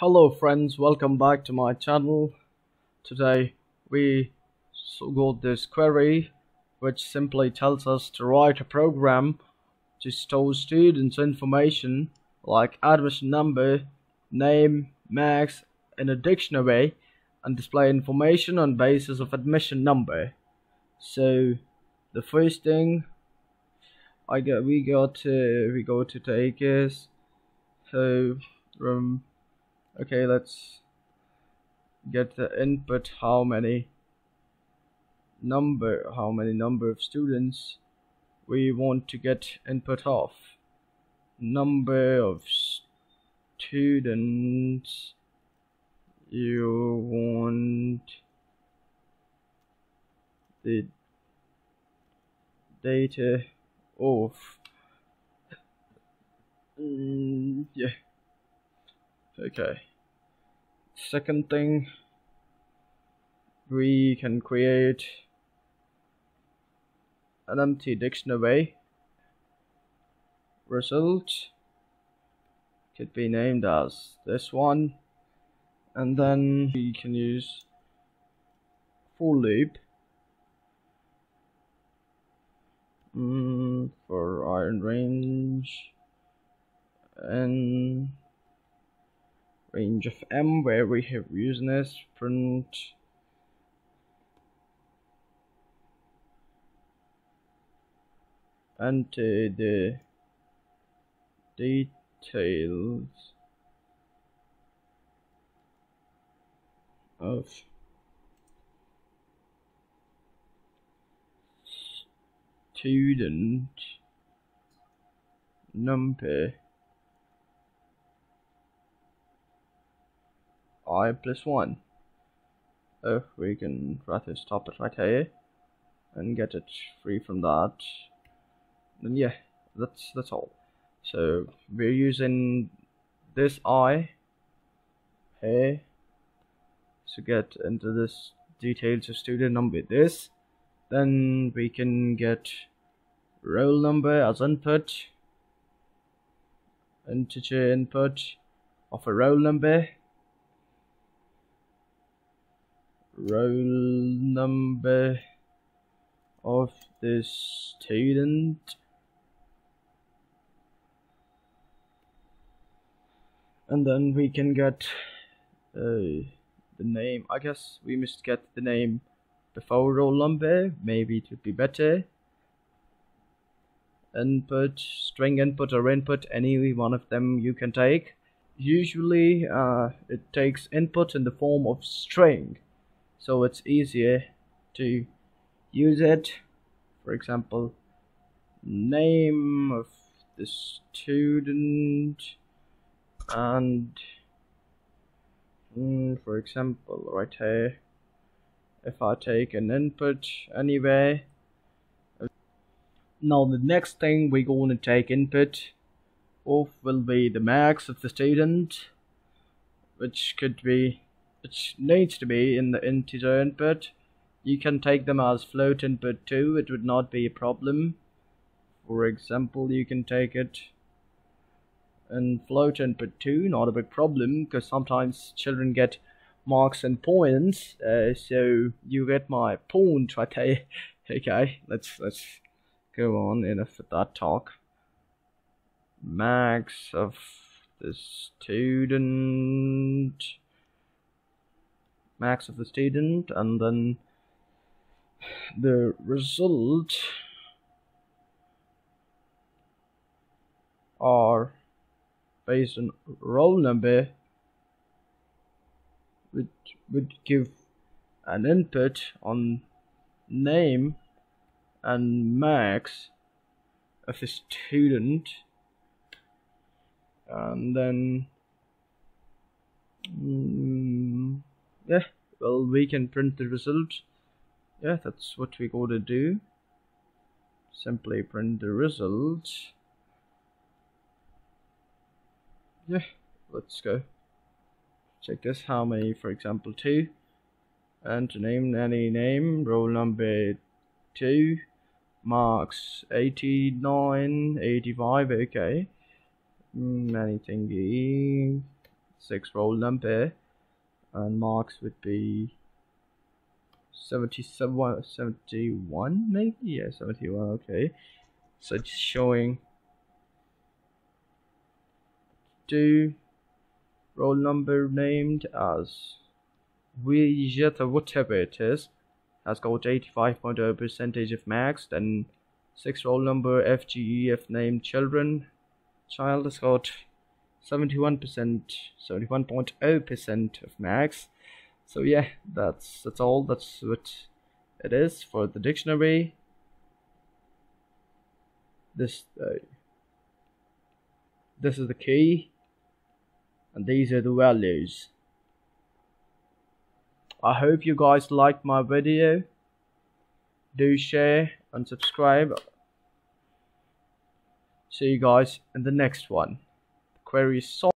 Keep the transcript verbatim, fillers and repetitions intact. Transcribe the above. Hello friends, welcome back to my channel. Today we got this query which simply tells us to write a program to store students' information like admission number, name, marks in a dictionary and display information on basis of admission number. So the first thing I got we got to, we got to take is so um, okay, let's get the input how many number how many number of students we want to get input of. Number of students you want the data of. Mm, yeah. Okay. Second thing, we can create an empty dictionary. Result could be named as this one, and then we can use for loop mm, for iron range and range of M, where we have using this print and the details of student number I plus one. Oh, we can rather stop it right here and get it free from that. And yeah, that's that's all. So we're using this I here to get into this details of student number. This, then we can get roll number as input, integer input of a roll number. Roll number of the student, and then we can get uh, the name. I guess we must get the name before roll number, maybe it would be better. Input, string input or input, any one of them you can take. Usually uh, it takes input in the form of string, so it's easier to use it. For example, name of the student, and mm, for example right here, if I take an input anywhere. Now the next thing we're going to take input of will be the marks of the student, which could be which needs to be in the integer input. You can take them as float input too, it would not be a problem. For example, you can take it in float input too, not a big problem, because sometimes children get marks and points. Uh, so you get my point right there. Okay, let's let's go on enough with that talk. Max of the student. Max of the student, and then the result are based on roll number, which would give an input on name and max of the student, and then mm, yeah, well, we can print the result. Yeah, that's what we gotta do. Simply print the result. Yeah, let's go. Check this. How many? For example, two. And to name any name, roll number two, marks eighty-nine, eighty-five. Okay. Mm, anything. six roll number, and marks would be seventy-seven, seventy-one maybe? Yeah, seventy-one, okay. So it's showing two roll number named as widget or whatever it is has got eighty-five point zero percent of max, then six roll number F G E F named children child has got seventy-one percent, seventy-one point zero percent of max. So yeah, that's that's all. That's what it is for the dictionary. This uh, this is the key, and these are the values. I hope you guys liked my video. Do share and subscribe. See you guys in the next one. The query is solved.